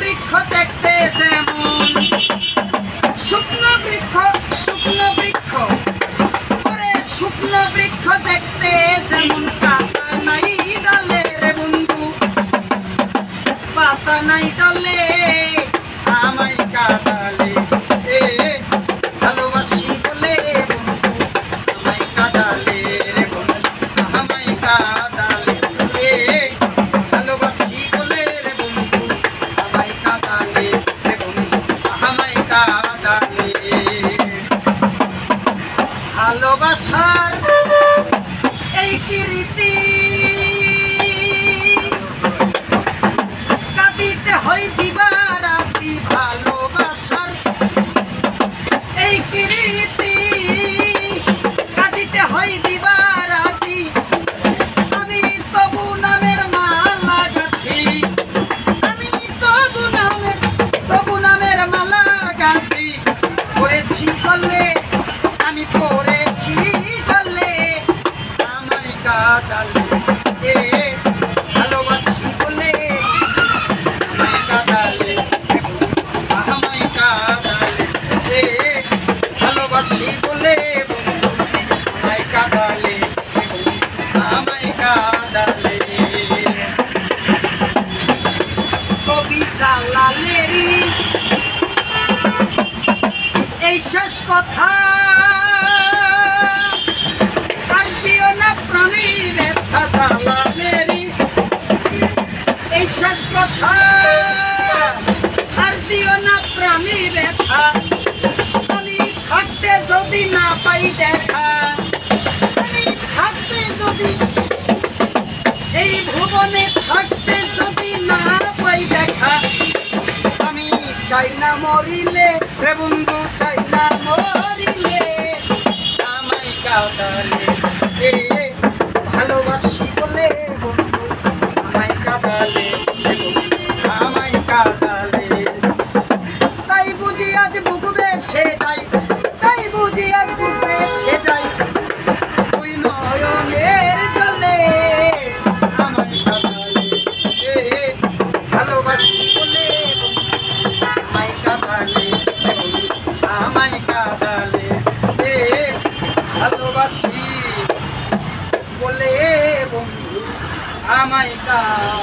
বৃক্ষ দেখতে যেমন শুকনো বৃক্ষ ওরে শুকনো বৃক্ষ দেখতে যেমন পাতা নাই ডালে রে বন্ধু পাতা নাই ডালে আমায় কাঁদালে ভালোবাসি বলে বন্ধু আমায় কাঁদালে রে বন্ধু আমায় কাঁদালে ভালোবাসি বলে রে বন্ধু আমায় কাঁদালে রে বন্ধু আমায় কাঁদালে ভালোবাসার এই কি রীতি কাঁদিতে হয় দিবা ভালোবাসার এই কিরীতি কাঁদিতে হয় দিবা রাতি আমি তবু নামের মালা গাঁথি আমি তবু নামের মালা গাঁথি পড়েছি গলে আমি পড়েছি গলে আমায় কাঁদালে ভালোবাসি বলে আমায় কাঁদালে ভালোবাসি বলে বন্ধু আমায় কাঁদালে আমায় কাঁদালে কবি জালালেরই এই শেষ কথা আর দিও না প্রাণে ব্যথা জালালেরই এই শেষ কথা আর দিও না প্রাণে ব্যথা থাকতে যদি না পাই দেখা আমি থাকতে যদি এই ভুবনে থাকতে যদি না পাই দেখা আমি চাই না মরিলে রে বন্ধু চাই না মরিলে আমায় কাঁদালে ভালোবাসি বলে বন্ধু আমায় কাঁদালে আমায় কাঁদালে তাই বুঝি আজ বুকবে সে যাই ভালোবাসি বলে বন্ধু আমায় কাঁদালে।